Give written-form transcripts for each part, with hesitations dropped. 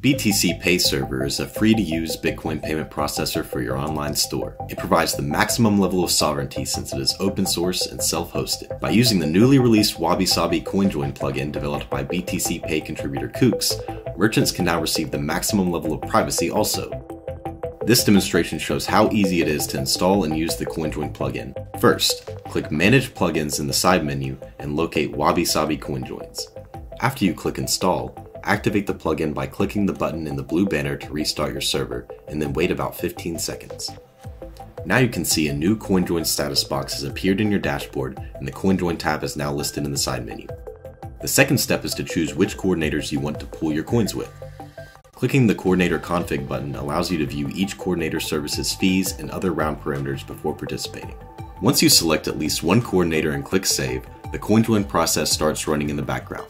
BTCPay Server is a free-to-use Bitcoin payment processor for your online store. It provides the maximum level of sovereignty since it is open source and self-hosted. By using the newly released WabiSabi CoinJoin plugin developed by BTCPay contributor Kooks, merchants can now receive the maximum level of privacy also. This demonstration shows how easy it is to install and use the CoinJoin plugin. First, click Manage Plugins in the side menu and locate WabiSabi CoinJoins. After you click Install, activate the plugin by clicking the button in the blue banner to restart your server, and then wait about 15 seconds. Now you can see a new CoinJoin status box has appeared in your dashboard, and the CoinJoin tab is now listed in the side menu. The second step is to choose which coordinators you want to pool your coins with. Clicking the Coordinator Config button allows you to view each coordinator service's fees and other round parameters before participating. Once you select at least one coordinator and click Save, the CoinJoin process starts running in the background.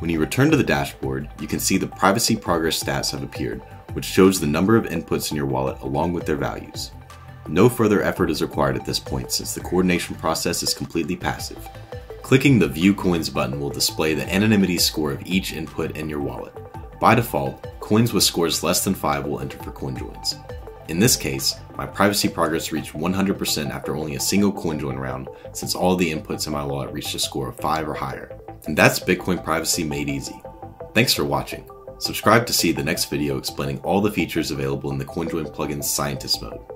When you return to the dashboard, you can see the privacy progress stats have appeared, which shows the number of inputs in your wallet along with their values. No further effort is required at this point since the coordination process is completely passive. Clicking the View Coins button will display the anonymity score of each input in your wallet. By default, coins with scores less than 5 will enter for CoinJoins. In this case, my privacy progress reached 100% after only a single CoinJoin round since all the inputs in my wallet reached a score of 5 or higher. And that's Bitcoin privacy made easy. Thanks for watching. Subscribe to see the next video explaining all the features available in the CoinJoin plugin's Scientist mode.